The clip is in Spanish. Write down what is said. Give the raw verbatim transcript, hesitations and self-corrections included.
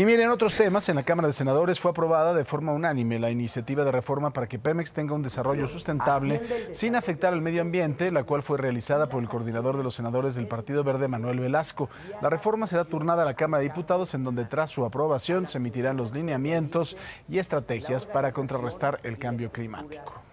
Y miren, otros temas, en la Cámara de Senadores fue aprobada de forma unánime la iniciativa de reforma para que Pemex tenga un desarrollo sustentable sin afectar al medio ambiente, la cual fue realizada por el coordinador de los senadores del Partido Verde, Manuel Velasco. La reforma será turnada a la Cámara de Diputados, en donde tras su aprobación se emitirán los lineamientos y estrategias para contrarrestar el cambio climático.